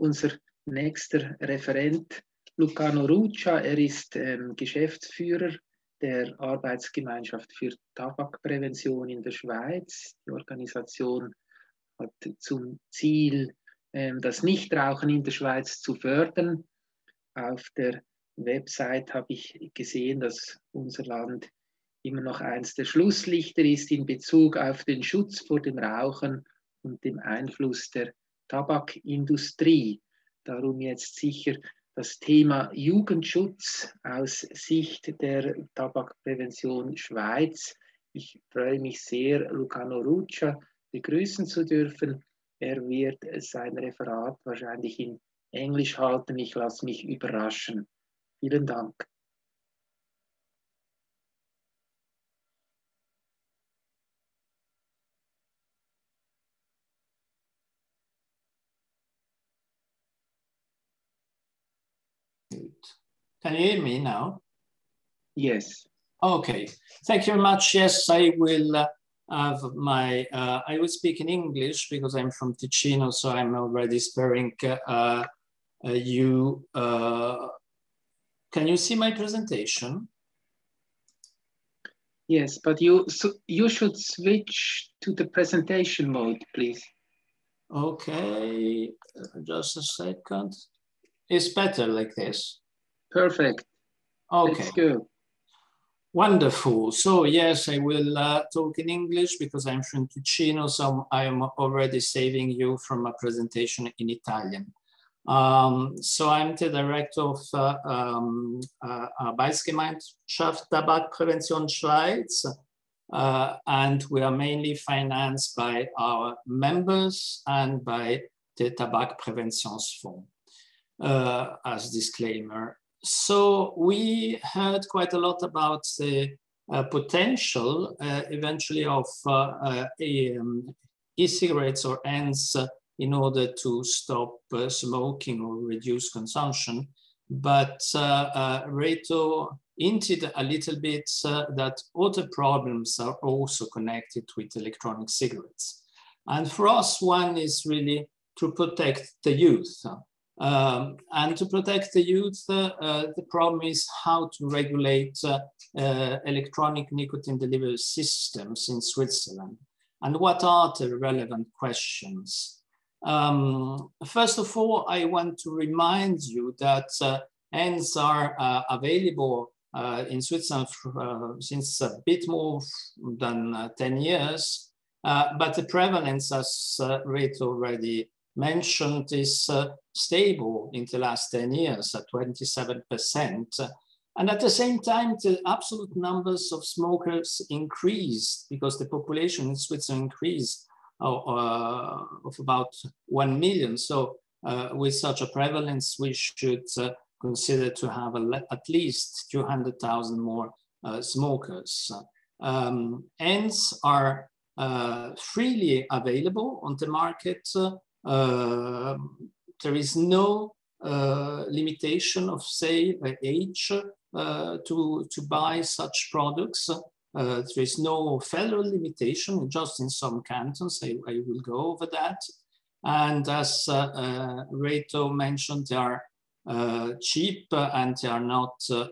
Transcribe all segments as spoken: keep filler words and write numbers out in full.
unser nächster Referent, Luciano Ruggia. Er ist ähm, Geschäftsführer der Arbeitsgemeinschaft für Tabakprävention in der Schweiz. Die Organisation hat zum Ziel, ähm, das Nichtrauchen in der Schweiz zu fördern. Auf der Website habe ich gesehen, dass unser Land immer noch eins der Schlusslichter ist in Bezug auf den Schutz vor dem Rauchen und dem Einfluss der Tabakindustrie. Darum jetzt sicher das Thema Jugendschutz aus Sicht der Tabakprävention Schweiz. Ich freue mich sehr, Luciano Ruggia begrüßen zu dürfen. Er wird sein Referat wahrscheinlich in Englisch halten. Ich lasse mich überraschen. Vielen Dank. Can you hear me now? Yes. Okay. Thank you very much. Yes, I will uh, have my. Uh, I will speak in English because I'm from Ticino, so I'm already sparing uh, uh, you. Uh, can you see my presentation? Yes, but you so you should switch to the presentation mode, please. Okay. Just a second. It's better like this. Perfect. Okay. Let's go. Wonderful. So yes, I will uh, talk in English because I'm from Ticino, so I'm already saving you from a presentation in Italian. Um, so I'm the director of uh, um, uh, Arbeitsgemeinschaft Tabak Prevention Schweiz, uh, and we are mainly financed by our members and by the Tabak Präventionsfonds, uh, as disclaimer. So we heard quite a lot about the uh, potential uh, eventually of uh, uh, e-cigarettes or E N D S in order to stop uh, smoking or reduce consumption. But uh, uh, Reto hinted a little bit uh, that other problems are also connected with electronic cigarettes. And for us, one is really to protect the youth. Um, and to protect the youth, uh, uh, the problem is how to regulate uh, uh, electronic nicotine delivery systems in Switzerland. And what are the relevant questions? Um, first of all, I want to remind you that uh, E N D S are uh, available uh, in Switzerland for, uh, since a bit more than uh, ten years, uh, but the prevalence, as uh, Reto already mentioned, is uh, stable in the last ten years at twenty-seven percent. And at the same time, the absolute numbers of smokers increased because the population in Switzerland increased of, uh, of about one million. So uh, with such a prevalence, we should uh, consider to have a, at least two hundred thousand more uh, smokers. Um, E N D S are uh, freely available on the market. Uh, there is no uh, limitation of, say, age uh, to, to buy such products. Uh, there is no federal limitation, just in some cantons. I, I will go over that. And as uh, uh, Reto mentioned, they are uh, cheap and they are not, uh,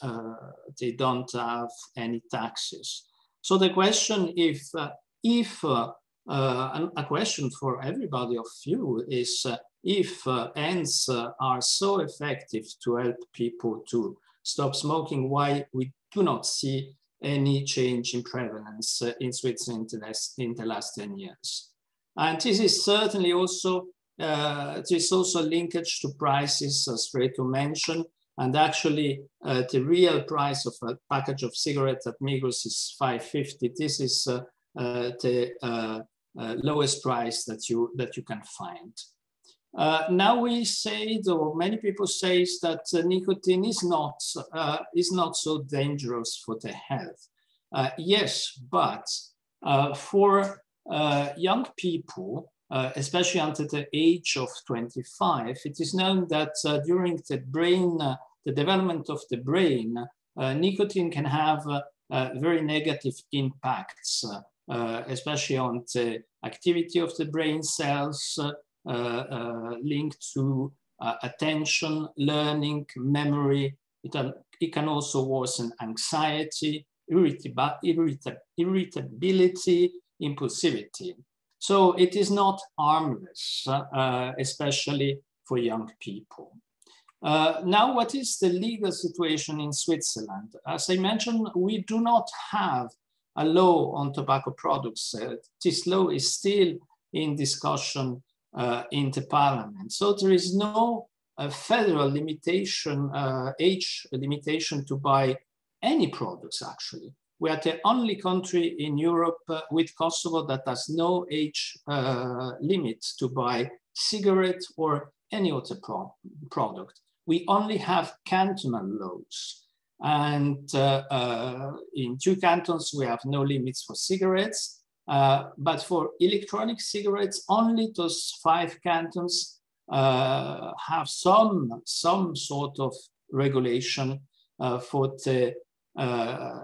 uh, they don't have any taxes. So the question if, uh, if uh, Uh, a question for everybody of you is uh, if uh, E N D S uh, are so effective to help people to stop smoking, why we do not see any change in prevalence uh, in Switzerland in the, last, in the last ten years. And this is certainly also, uh, there's also linkage to prices, as Reto mentioned, and actually uh, the real price of a package of cigarettes at Migros is five fifty. This is uh, uh, the uh, Uh, lowest price that you that you can find. Uh, now we say, though, many people say that uh, nicotine is not uh, is not so dangerous for the health. Uh, yes, but uh, for uh, young people, uh, especially under the age of twenty-five, it is known that uh, during the brain, uh, the development of the brain, uh, nicotine can have uh, uh, very negative impacts. Uh, Uh, especially on the activity of the brain cells, uh, uh, uh, linked to uh, attention, learning, memory. It, uh, it can also worsen anxiety, irritab- irritability, impulsivity. So it is not harmless, uh, especially for young people. Uh, now, what is the legal situation in Switzerland? As I mentioned, we do not have a law on tobacco products. Uh, this law is still in discussion uh, in the parliament. So there is no uh, federal limitation, uh, age limitation to buy any products, actually. We are the only country in Europe uh, with Kosovo that has no age uh, limit to buy cigarettes or any other pro product. We only have cantonal laws. And uh, uh, in two cantons, we have no limits for cigarettes, uh, but for electronic cigarettes, only those five cantons uh, have some, some sort of regulation uh, for the uh,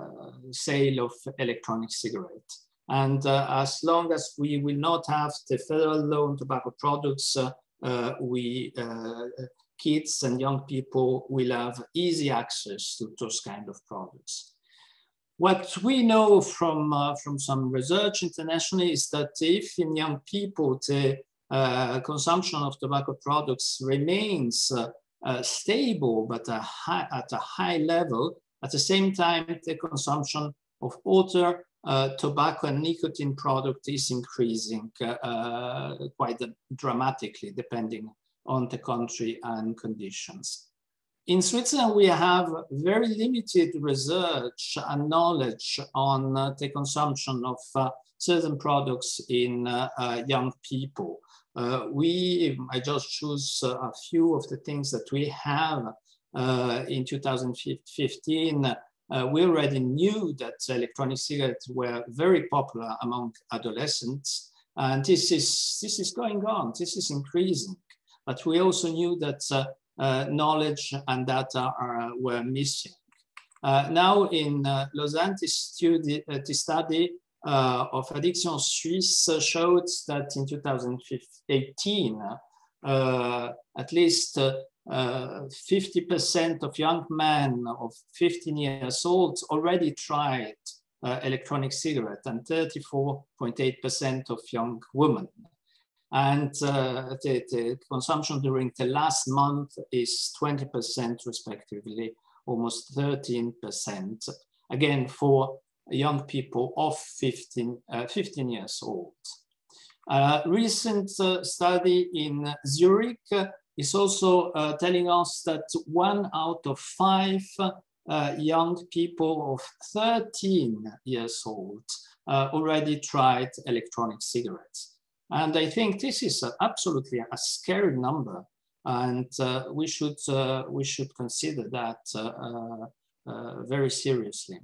sale of electronic cigarettes. And uh, as long as we will not have the federal law on tobacco products, uh, uh, we uh, kids and young people will have easy access to those kind of products. What we know from, uh, from some research internationally is that if in young people the uh, consumption of tobacco products remains uh, uh, stable but a high, at a high level, at the same time the consumption of other uh, tobacco and nicotine products is increasing uh, uh, quite dramatically, depending on the country and conditions. In Switzerland, we have very limited research and knowledge on uh, the consumption of uh, certain products in uh, uh, young people. Uh, we, I just choose uh, a few of the things that we have uh, in two thousand fifteen. Uh, we already knew that electronic cigarettes were very popular among adolescents, and this is, this is going on, this is increasing. But we also knew that uh, uh, knowledge and data are, were missing. Uh, now in uh, Lausanne, the study, uh, the study uh, of Addiction Suisse showed that in two thousand eighteen, uh, at least fifty percent uh, uh, of young men of fifteen years old already tried uh, electronic cigarette, and thirty-four point eight percent of young women. And uh, the, the consumption during the last month is twenty percent respectively, almost thirteen percent, again, for young people of fifteen years old. Uh, recent uh, study in Zurich is also uh, telling us that one out of five uh, young people of thirteen years old uh, already tried electronic cigarettes. And I think this is a, absolutely a scary number, and uh, we should uh, we should consider that uh, uh, very seriously.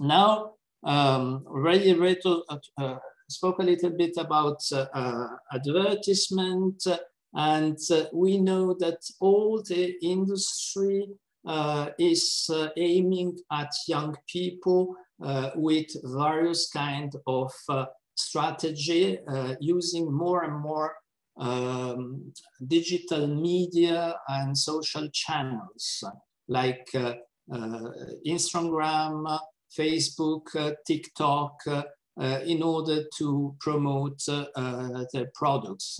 Now, um, already Reto uh, spoke a little bit about uh, uh, advertisement, and uh, we know that all the industry uh, is uh, aiming at young people uh, with various kind of uh, strategy, uh, using more and more um, digital media and social channels like uh, uh, Instagram, Facebook, uh, TikTok, uh, uh, in order to promote uh, uh, their products.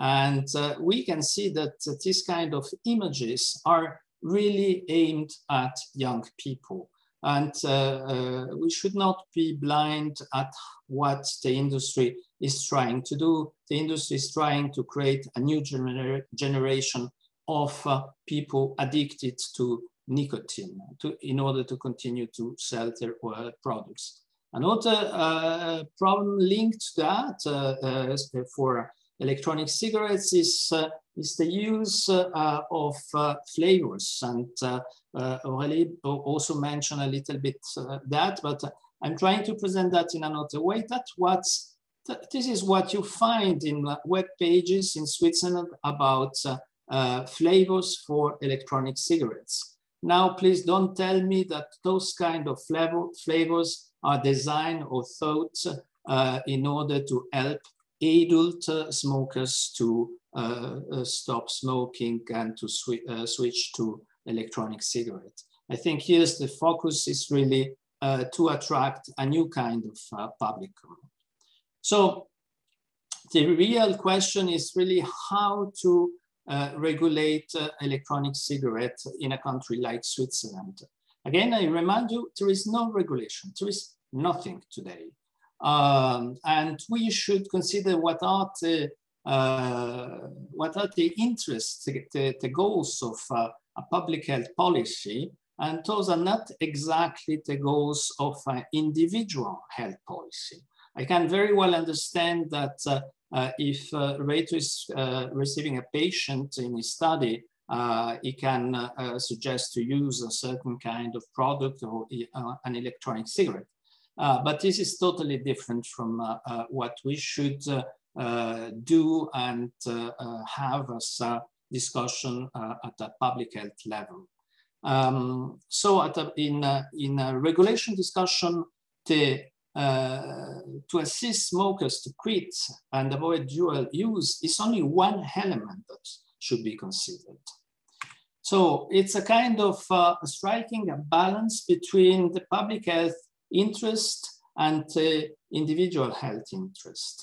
And uh, we can see that uh, this kind of images are really aimed at young people. And uh, uh, we should not be blind at what the industry is trying to do. The industry is trying to create a new gener generation of uh, people addicted to nicotine to, in order to continue to sell their uh, products. Another uh, problem linked to that uh, uh, for electronic cigarettes is uh, is the use uh, of uh, flavors. And uh, uh, Aurélie also mentioned a little bit uh, that, but I'm trying to present that in another way. That's what's, th this is what you find in web pages in Switzerland about uh, uh, flavors for electronic cigarettes. Now, please don't tell me that those kind of flavor flavors are designed or thought uh, in order to help adult uh, smokers to uh, uh, stop smoking and to sw uh, switch to electronic cigarettes. I think here's the focus is really uh, to attract a new kind of uh, public. So the real question is really how to uh, regulate uh, electronic cigarettes in a country like Switzerland. Again, I remind you, there is no regulation. There is nothing today. Um, and we should consider what are the, uh, what are the interests, the, the goals of uh, a public health policy, and those are not exactly the goals of an individual health policy. I can very well understand that uh, uh, if uh, Reto is uh, receiving a patient in his study, uh, he can uh, uh, suggest to use a certain kind of product or uh, an electronic cigarette. Uh, but this is totally different from uh, uh, what we should uh, uh, do and uh, uh, have as a discussion uh, at a public health level. Um, so at a, in, a, in a regulation discussion, the, uh, to assist smokers to quit and avoid dual use is only one element that should be considered. So it's a kind of uh, striking a balance between the public health interest and uh, individual health interest.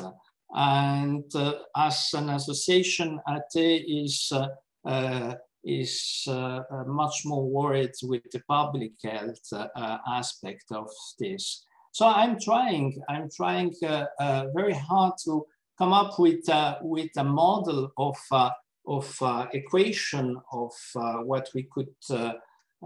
And uh, as an association, A T E is, uh, uh, is uh, much more worried with the public health uh, uh, aspect of this. So I'm trying, I'm trying uh, uh, very hard to come up with, uh, with a model of, uh, of uh, equation of uh, what we could uh,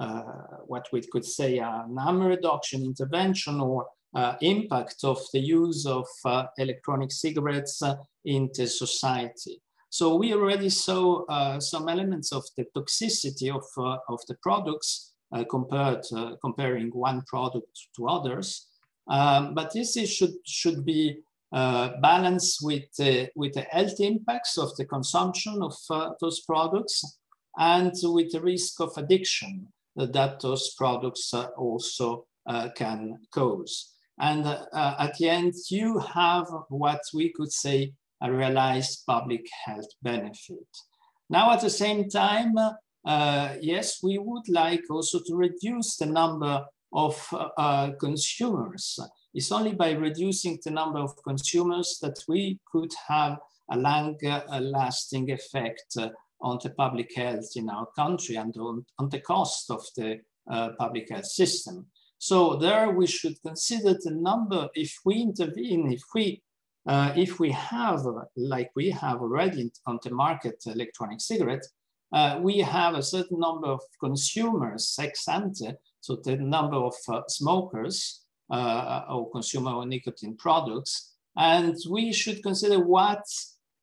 Uh, what we could say are harm reduction, intervention, or uh, impact of the use of uh, electronic cigarettes uh, in the society. So we already saw uh, some elements of the toxicity of, uh, of the products uh, compared uh, comparing one product to others. Um, but this is, should, should be uh, balanced with, uh, with the health impacts of the consumption of uh, those products and with the risk of addiction that those products uh, also uh, can cause. And uh, uh, at the end, you have what we could say a realized public health benefit. Now, at the same time, uh, yes, we would like also to reduce the number of uh, uh, consumers. It's only by reducing the number of consumers that we could have a longer a lasting effect uh, on the public health in our country and on, on the cost of the uh, public health system. So there we should consider the number, if we intervene, if we, uh, if we have, like we have already on the market electronic cigarettes, uh, we have a certain number of consumers ex ante, so the number of uh, smokers uh, or consumer or nicotine products, and we should consider what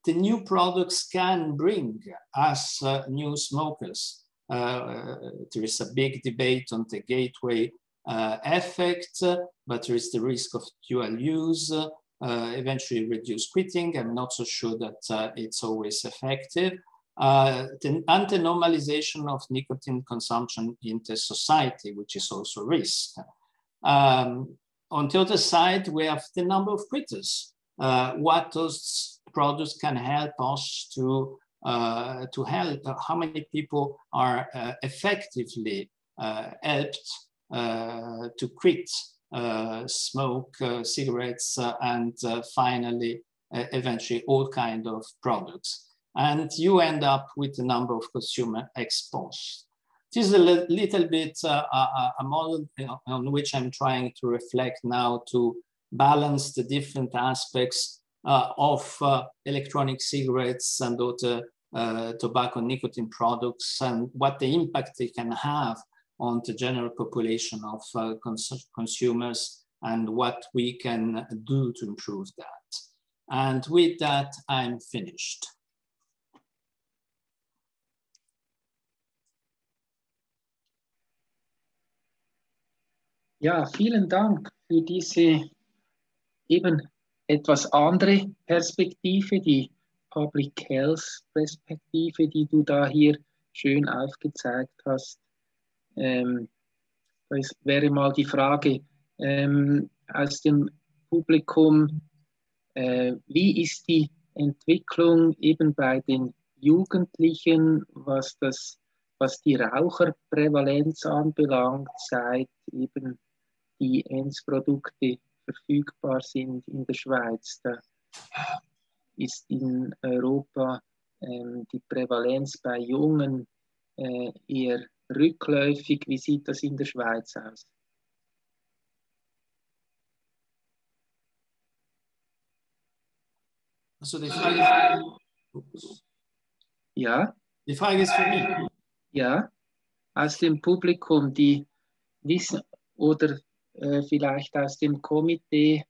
the new products can bring us uh, new smokers. Uh, there is a big debate on the gateway uh, effect, uh, but there is the risk of dual use, uh, eventually reduced quitting. I'm not so sure that uh, it's always effective. Uh, the anti-normalization of nicotine consumption in the society, which is also a risk. Um, on the other side, we have the number of quitters. Uh, what those products can help us to uh, to help how many people are uh, effectively uh, helped uh, to quit uh, smoke, uh, cigarettes, uh, and uh, finally, uh, eventually, all kind of products. And you end up with the number of consumer exposed. This is a little bit uh, a, a model on which I'm trying to reflect now to balance the different aspects Uh, of uh, electronic cigarettes and other uh, tobacco nicotine products and what the impact they can have on the general population of uh, cons consumers and what we can do to improve that. And with that, I'm finished. Ja, vielen Dank für diese eben etwas andere Perspektive, die Public Health Perspektive, die du da hier schön aufgezeigt hast. Ähm, da ist, wäre mal die Frage ähm, aus dem Publikum, Äh, wie ist die Entwicklung eben bei den Jugendlichen, was das, was die Raucherprävalenz anbelangt, seit eben die E N D S-Produkte verfügbar sind in der Schweiz? Da ist in Europa ähm, die Prävalenz bei Jungen äh, eher rückläufig. Wie sieht das in der Schweiz aus? Also die Frage, ja? Die Frage ist für mich. Ja, aus dem Publikum, die wissen, oder äh, vielleicht aus dem Komitee,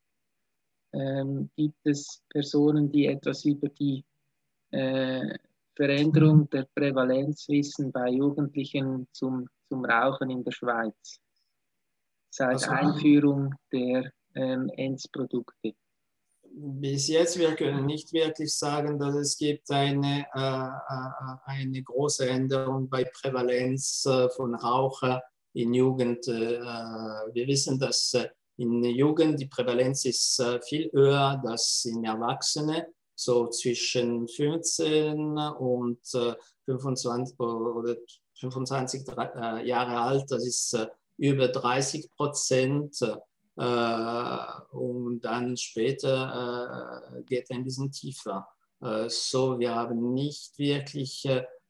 ähm, gibt es Personen, die etwas über die äh, Veränderung der Prävalenz wissen bei Jugendlichen zum, zum Rauchen in der Schweiz, seit also, Einführung der ähm, E N D S-Produkte. Bis jetzt, wir können nicht wirklich sagen, dass es gibt eine, äh, eine große Änderung bei Prävalenz äh, von Raucher in Jugend. Äh, wir wissen, dass äh, in der Jugend die Prävalenz ist äh, viel höher als in Erwachsenen, so zwischen fünfzehn und äh, fünfundzwanzig oder fünfundzwanzig äh, Jahre alt. Das ist äh, über dreißig Prozent. Uh, und dann später uh, geht ein bisschen tiefer. Uh, so, wir haben nicht wirklich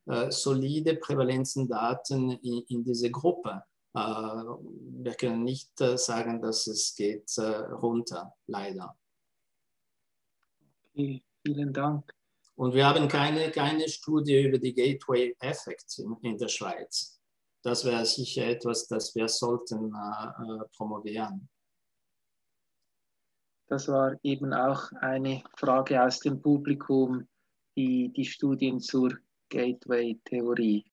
uh, solide Prävalenzendaten in, in dieser Gruppe. Uh, wir können nicht uh, sagen, dass es geht uh, runter, leider. Okay, vielen Dank. Und wir haben keine, keine Studie über die Gateway-Effekte in, in der Schweiz. Das wäre sicher etwas, das wir sollten uh, uh, promovieren. Das war eben auch eine Frage aus dem Publikum, die, die Studien zur Gateway-Theorie.